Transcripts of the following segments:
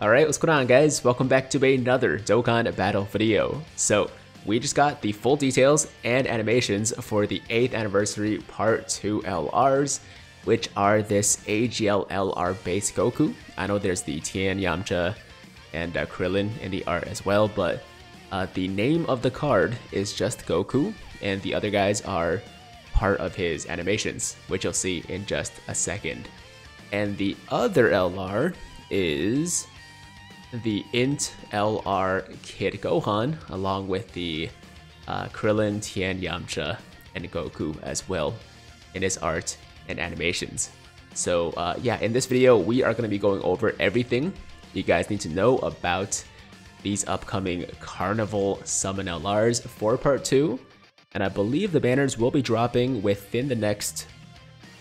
Alright, what's going on guys? Welcome back to another Dokkan Battle video. So, we just got the full details and animations for the 8th anniversary Part 2 LRs, which are this AGL LR based Goku. I know there's the Tien, Yamcha, and Krillin in the art as well, but the name of the card is just Goku, and the other guys are part of his animations, which you'll see in just a second. And the other LR is the Int LR Kid Gohan, along with the Krillin, Tien, Yamcha, and Goku as well in his art and animations. So yeah, in this video we are going to be going over everything you guys need to know about these upcoming Carnival Summon LRs for Part 2. And I believe the banners will be dropping within the next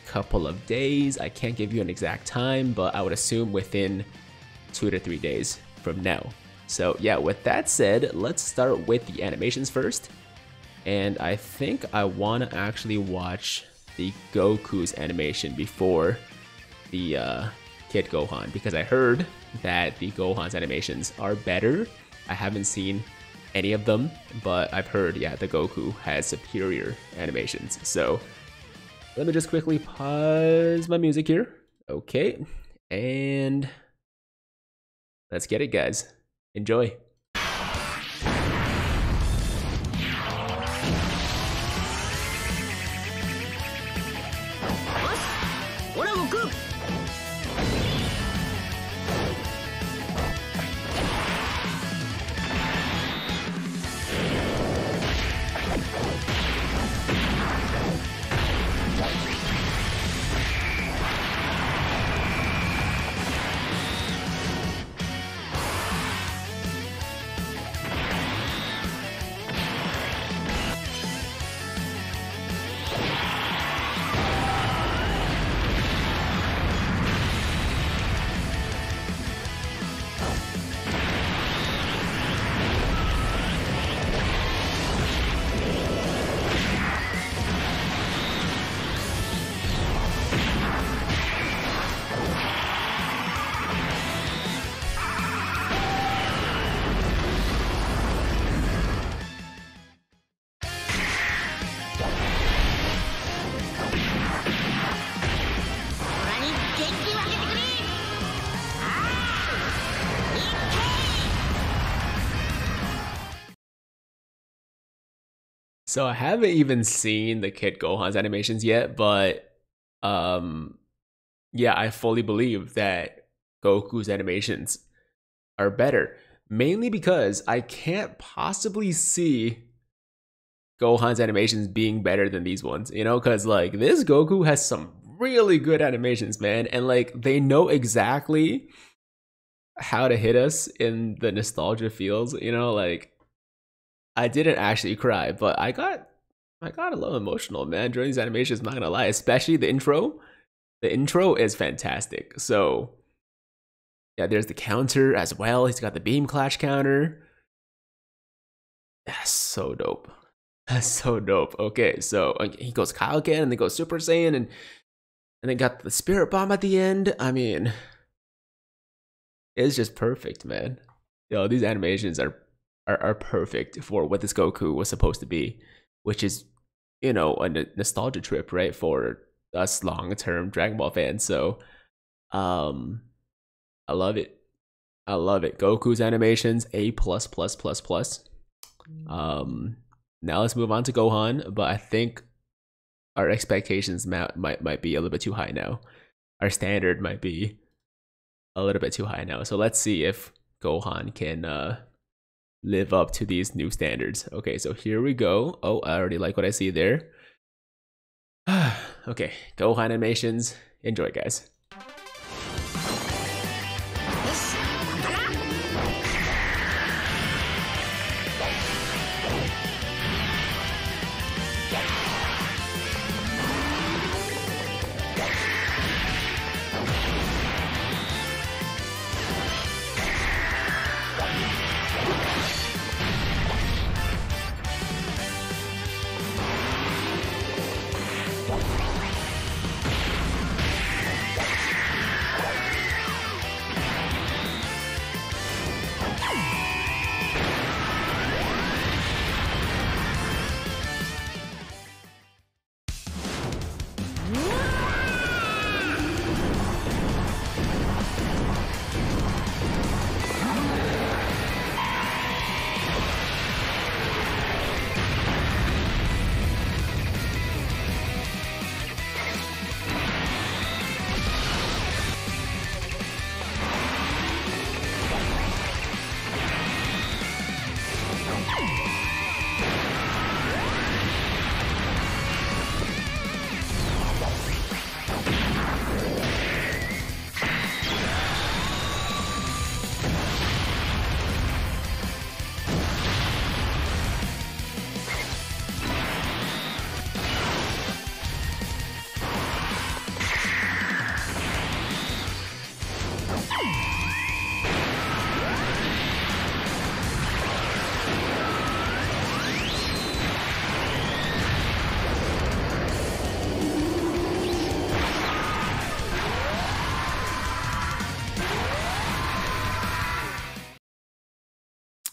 couple of days. I can't give you an exact time, but I would assume within 2 to 3 days from now. So yeah, with that said, let's start with the animations first. And I think I want to actually watch the Goku's animation before the Kid Gohan, because I heard that the Gohan's animations are better. I haven't seen any of them, but I've heard, yeah, the Goku has superior animations. So let me just quickly pause my music here. Okay, and let's get it, guys. Enjoy. So I haven't even seen the Kid Gohan's animations yet, but yeah, I fully believe that Goku's animations are better. Mainly because I can't possibly see Gohan's animations being better than these ones, you know, because like this Goku has some really good animations, man, and like they know exactly how to hit us in the nostalgia feels, you know, like. I didn't actually cry, but I got a little emotional, man, during these animations, I'm not gonna lie, especially the intro. The intro is fantastic. So yeah, there's the counter as well. He's got the beam clash counter. That's so dope. That's so dope. Okay, so he goes Kaioken and then goes Super Saiyan and then got the Spirit Bomb at the end. I mean, it's just perfect, man. Yo, these animations are perfect for what this Goku was supposed to be, which is, you know, a nostalgia trip, right, for us long-term Dragon Ball fans. So I love it. I love it. Goku's animations, A++++. Now let's move on to Gohan, but I think our expectations might be a little bit too high now. Our standard might be a little bit too high now. So let's see if Gohan can live up to these new standards. Okay, so here we go. Oh, I already like what I see there. Okay, Gohan animations. Enjoy, guys.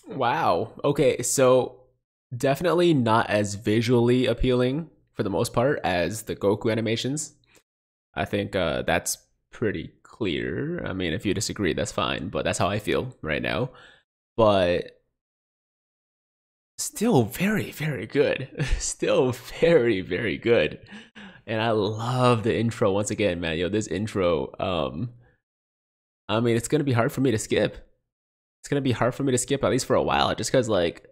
Wow. Okay, so definitely not as visually appealing for the most part as the Goku animations. I think that's pretty clear. I mean, if you disagree, that's fine, but that's how I feel right now. But still very, very good. Still very, very good. And I love the intro once again, man. Yo, this intro, I mean, it's going to be hard for me to skip. It's going to be hard for me to skip, at least for a while, just because, like,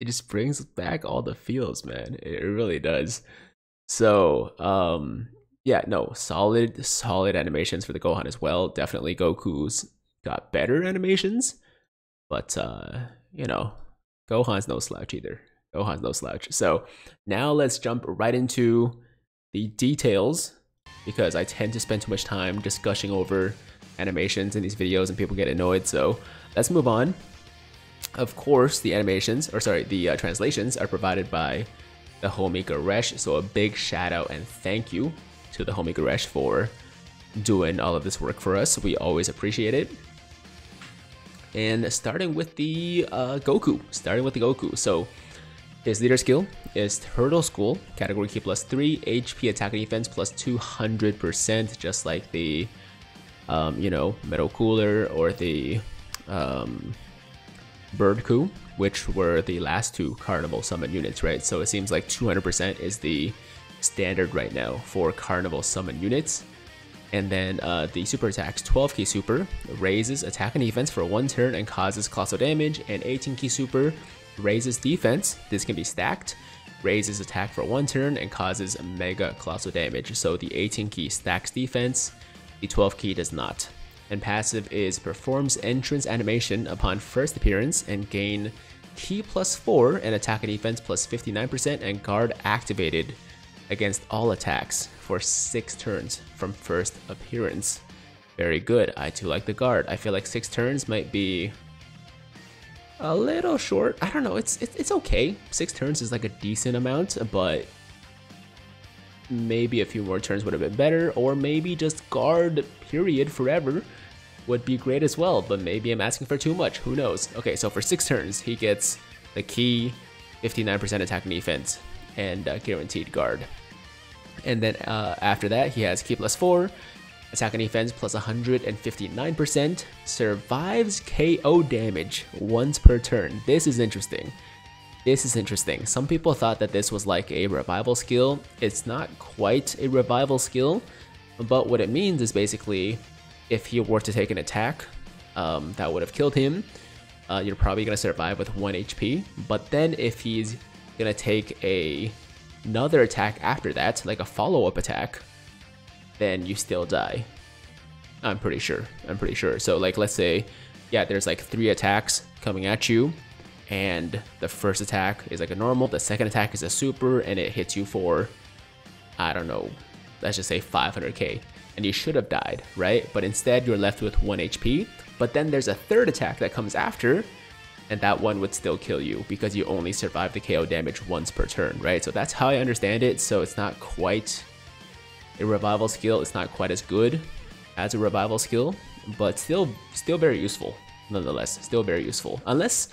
it just brings back all the feels, man. It really does. So, yeah, no, solid animations for the Gohan as well. Definitely Goku's got better animations, but, you know, Gohan's no slouch either. Gohan's no slouch. So now let's jump right into the details, because I tend to spend too much time just gushing over animations in these videos and people get annoyed, so let's move on. Of course, the animations, or sorry, the translations are provided by the homie Goresh, so a big shout out and thank you to the homie Goresh for doing all of this work for us. We always appreciate it. And starting with the Goku. So his leader skill is Turtle School, category key +3, HP attack and defense +200%, just like the you know, Metal Cooler or the Birdku, which were the last two Carnival Summon units, right? So it seems like 200% is the standard right now for Carnival Summon units. And then the super attacks, 12 key super, raises attack and defense for 1 turn and causes colossal damage, and 18 key super, raises defense, this can be stacked, raises attack for 1 turn and causes mega colossal damage. So the 18 key stacks defense, the 12 key does not. And passive is performs entrance animation upon first appearance and gain key +4 and attack and defense +59% and guard activated against all attacks for 6 turns from first appearance. Very good. I too like the guard. I feel like 6 turns might be a little short. I don't know. It's okay. 6 turns is like a decent amount, but maybe a few more turns would have been better, or maybe just guard period forever would be great as well, but maybe I'm asking for too much, who knows. Okay, so for 6 turns he gets the key, 59% attack and defense, and guaranteed guard. And then after that he has key +4, attack and defense +159%, survives KO damage once per turn. This is interesting. This is interesting. Some people thought that this was like a revival skill. It's not quite a revival skill, but what it means is basically if he were to take an attack that would have killed him, you're probably going to survive with 1 HP. But then if he's going to take another attack after that, like a follow-up attack, then you still die. I'm pretty sure. So like let's say, yeah, there's like 3 attacks coming at you, and the first attack is like a normal, the second attack is a super, and it hits you for, I don't know, let's just say 500k, and you should have died, right? But instead you're left with 1 HP, but then there's a third attack that comes after, and that one would still kill you because you only survive the KO damage once per turn, right? So that's how I understand it. So it's not quite a revival skill, it's not quite as good as a revival skill, but still very useful. nonetheless, still very useful. Unless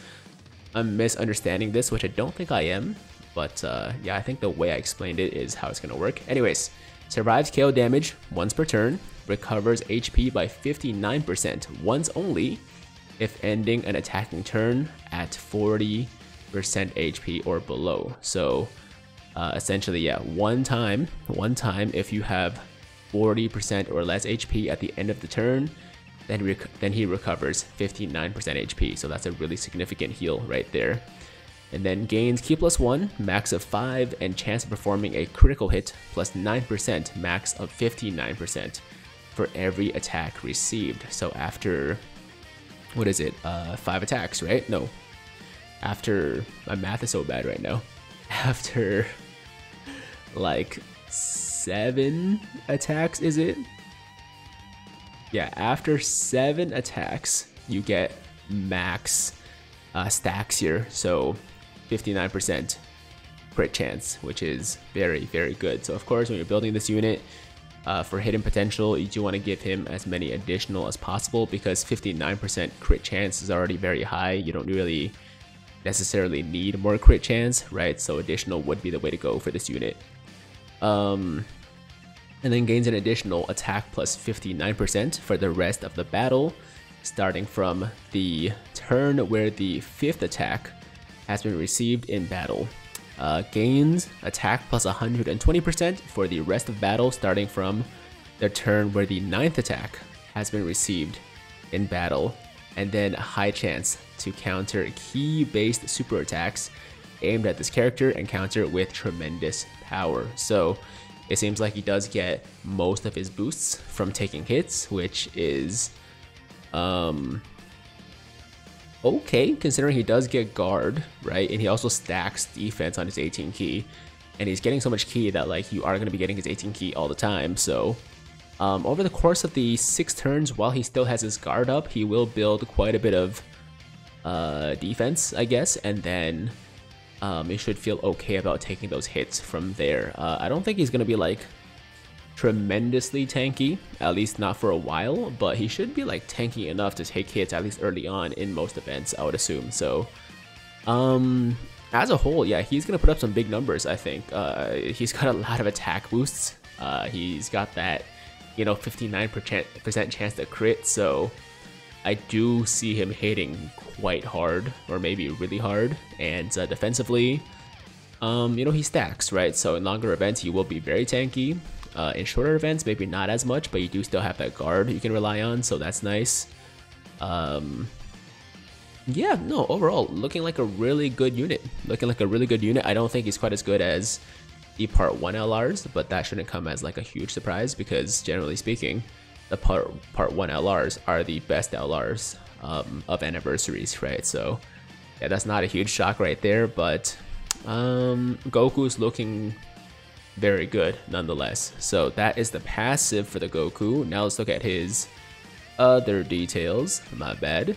I'm misunderstanding this, which I don't think I am, but yeah, I think the way I explained it is how it's gonna work. Anyways, survives KO damage once per turn, recovers HP by 59% once only if ending an attacking turn at 40% HP or below. So essentially, yeah, one time if you have 40% or less HP at the end of the turn, then he recovers 59% HP. So that's a really significant heal right there. And then gains Ki plus 1, max of 5, and chance of performing a critical hit plus 9%, max of 59% for every attack received. So after, what is it, 5 attacks, right? No, after, my math is so bad right now. After like 7 attacks, is it? Yeah, after 7 attacks, you get max stacks here. So 59% crit chance, which is very, very good. So of course, when you're building this unit for hidden potential, you do want to give him as many additional as possible, because 59% crit chance is already very high. You don't really necessarily need more crit chance, right? So additional would be the way to go for this unit. And then gains an additional attack plus 59% for the rest of the battle, starting from the turn where the 5th attack has been received in battle. Gains attack plus 120% for the rest of battle, starting from the turn where the 9th attack has been received in battle. And then a high chance to counter ki-based super attacks aimed at this character and counter with tremendous power. So it seems like he does get most of his boosts from taking hits, which is okay, considering he does get guard, right? And he also stacks defense on his 18 ki, and he's getting so much ki that like you are going to be getting his 18 ki all the time. So over the course of the 6 turns, while he still has his guard up, he will build quite a bit of defense, I guess, and then you should feel okay about taking those hits from there. I don't think he's going to be like tremendously tanky, at least not for a while, but he should be like tanky enough to take hits at least early on in most events, I would assume. So as a whole, yeah, he's going to put up some big numbers, I think. He's got a lot of attack boosts. He's got that, you know, 59% chance to crit, so I do see him hitting quite hard, or maybe really hard. And defensively, you know, he stacks, right? So in longer events, he will be very tanky. In shorter events, maybe not as much, but you do still have that guard you can rely on, so that's nice. Yeah, no, overall, looking like a really good unit. I don't think he's quite as good as the Part 1 LRs, but that shouldn't come as like a huge surprise, because generally speaking, the part 1 LRs are the best LRs of anniversaries, right? So yeah, that's not a huge shock right there, but Goku's looking very good nonetheless. So that is the passive for the Goku. Now let's look at his other details, my bad.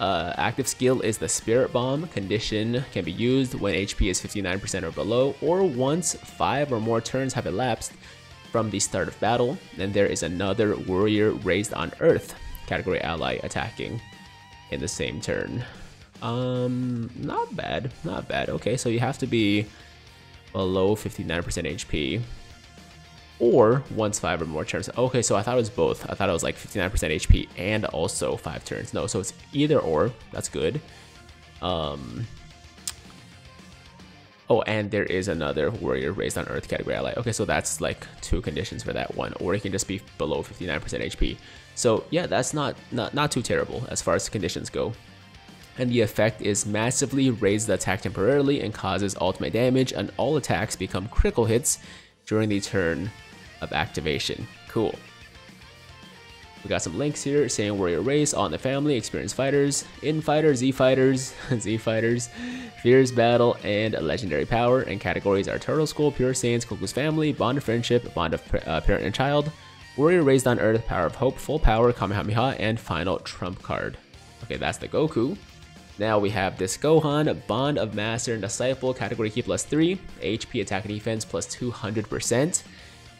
Active skill is the Spirit Bomb. Condition can be used when HP is 59% or below, or once 5 or more turns have elapsed from the start of battle. Then there is another warrior raised on Earth category ally attacking in the same turn. Not bad, not bad. Okay, so you have to be below 59% HP, or once 5 or more turns. Okay, so I thought it was both. I thought it was like 59% HP and also 5 turns. No, so it's either or. That's good. Oh, and there is another warrior raised on Earth category ally. Okay, so that's like 2 conditions for that one, or it can just be below 59% HP. So yeah, that's not too terrible as far as conditions go. And the effect is massively raises the attack temporarily and causes ultimate damage, and all attacks become critical hits during the turn of activation. Cool. We got some links here saying warrior race, all in the family, experienced fighters, in fighters, Z fighters, Z fighters, fierce battle, and legendary power. And categories are Turtle School, Pure Saiyans, Goku's family, bond of friendship, bond of parent and child, warrior raised on Earth, power of hope, full power, Kamehameha, and final trump card. Okay, that's the Goku. Now we have this Gohan, bond of master and disciple, category key plus 3, HP, attack and defense plus 200%.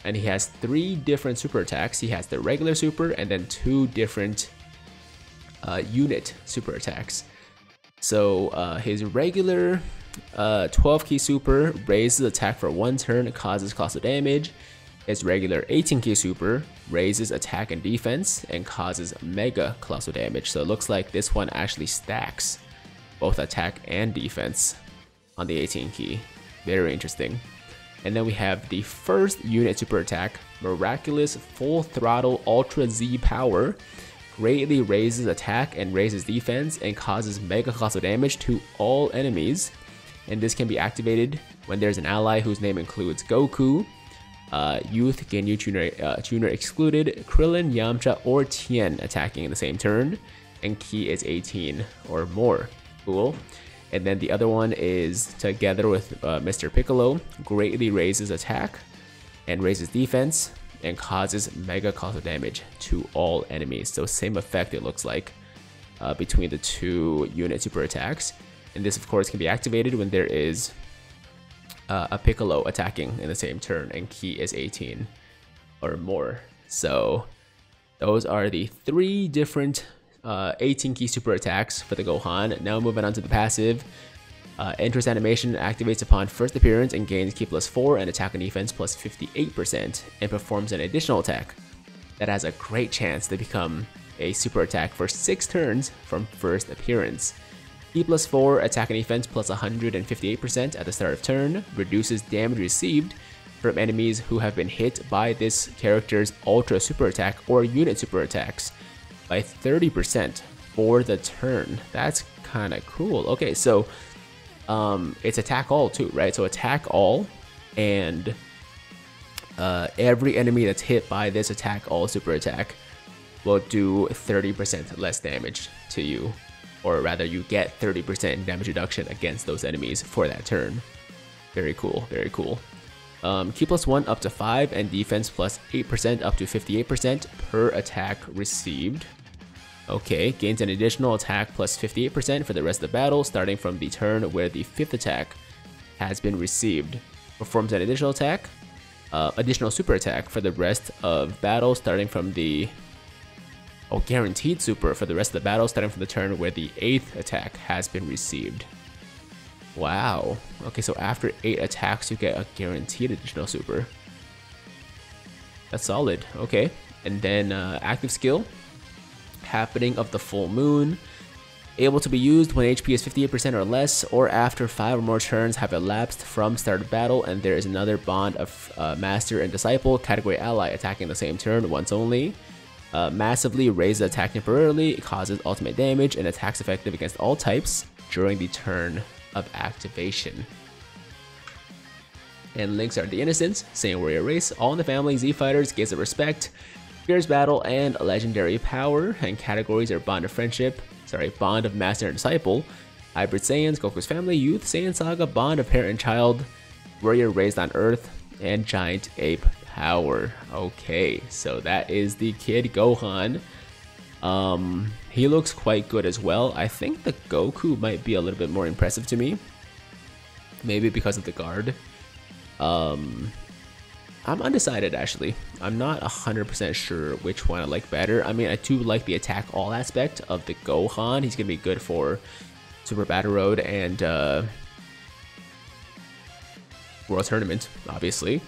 And he has 3 different super attacks. He has the regular super and then 2 different unit super attacks. So his regular 12 key super raises attack for one turn and causes colossal damage. His regular 18 key super raises attack and defense and causes mega colossal damage. So it looks like this one actually stacks both attack and defense on the 18 key. Very interesting. And then we have the first unit super attack, Miraculous Full Throttle Ultra Z Power. Greatly raises attack and raises defense and causes mega colossal damage to all enemies. And this can be activated when there's an ally whose name includes Goku, Youth, Ginyu, Chuner excluded, Krillin, Yamcha, or Tien attacking in the same turn, and key is 18 or more. Cool. And then the other one is together with Mr. Piccolo, greatly raises attack and raises defense and causes mega colossal damage to all enemies. So same effect it looks like between the two unit super attacks. And this of course can be activated when there is a Piccolo attacking in the same turn and key is 18 or more. So those are the three different 18 key super attacks for the Gohan. Now moving on to the passive. Entrance animation activates upon first appearance and gains key plus 4 and attack and defense plus 58% and performs an additional attack that has a great chance to become a super attack for 6 turns from first appearance. Key plus 4, attack and defense plus 158% at the start of turn, reduces damage received from enemies who have been hit by this character's ultra super attack or unit super attacks by 30% for the turn. That's kind of cool. Okay, so it's attack all too, right? So attack all, and every enemy that's hit by this attack all super attack will do 30% less damage to you, or rather you get 30% damage reduction against those enemies for that turn. Very cool, very cool. Key plus 1 up to 5 and defense plus 8% up to 58% per attack received. Okay, gains an additional attack plus 58% for the rest of the battle starting from the turn where the 5th attack has been received. Performs an additional attack, additional super attack for the rest of battle starting from the... Oh, guaranteed super for the rest of the battle starting from the turn where the 8th attack has been received. Wow. Okay, so after 8 attacks, you get a guaranteed additional super. That's solid. Okay. And then active skill, Happening of the Full Moon. Able to be used when HP is 58% or less, or after 5 or more turns have elapsed from start of battle, and there is another bond of Master and Disciple, category ally, attacking the same turn once only. Massively raises attack temporarily, it causes ultimate damage, and attacks effective against all types during the turn of activation. And links are the Innocents, Saiyan Warrior Race, All in the Family, Z Fighters, Gates of Respect, Fierce Battle, and Legendary Power. And categories are Bond of Friendship, Bond of Master and Disciple, Hybrid Saiyans, Goku's Family, Youth, Saiyan Saga, Bond of Parent and Child, Warrior Raised on Earth, and Giant Ape Power. Okay, so that is the Kid Gohan. He looks quite good as well. I think the Goku might be a little bit more impressive to me, maybe because of the guard. I'm undecided actually. I'm not 100% sure which one I like better. I mean, I do like the attack all aspect of the Gohan. He's gonna be good for Super Battle Road and World Tournament, obviously.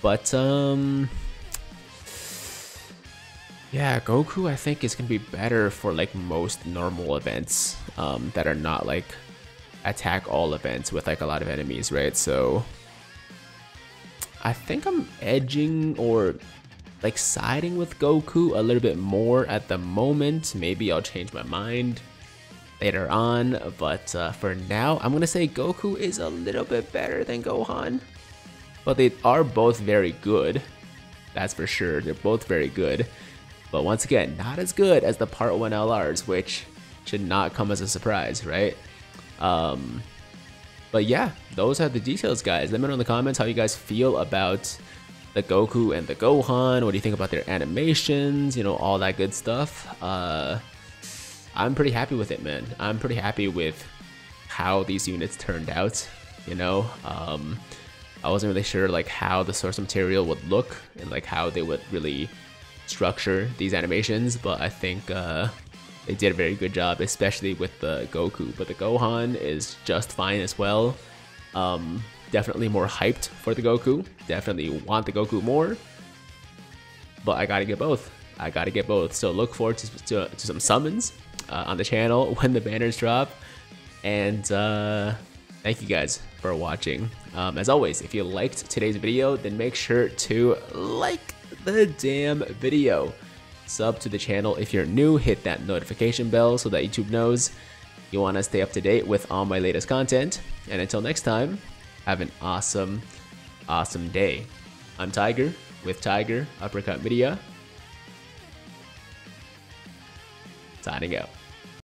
But yeah, Goku I think is gonna be better for like most normal events that are not like attack all events with like a lot of enemies, right? So I think I'm edging or like siding with Goku a little bit more at the moment. Maybe I'll change my mind later on, but for now I'm gonna say Goku is a little bit better than Gohan. But they are both very good, that's for sure. They're both very good. But once again, not as good as the Part 1 LRs, which should not come as a surprise, right? But yeah, those are the details, guys. Let me know in the comments how you guys feel about the Goku and the Gohan. What do you think about their animations? You know, all that good stuff. I'm pretty happy with it, man. I'm pretty happy with how these units turned out, you know? I wasn't really sure like how the source material would look and like how they would really structure these animations, but I think They did a very good job, especially with the Goku, but the Gohan is just fine as well. Definitely more hyped for the Goku, definitely want the Goku more, but I gotta get both. So look forward to some summons on the channel when the banners drop, and thank you guys for watching. As always, if you liked today's video, then make sure to like the damn video. Sub to the channel if you're new, hit that notification bell so that YouTube knows you want to stay up to date with all my latest content. And until next time, have an awesome, awesome day. I'm Tiger with Tiger Uppercut Media. Signing out.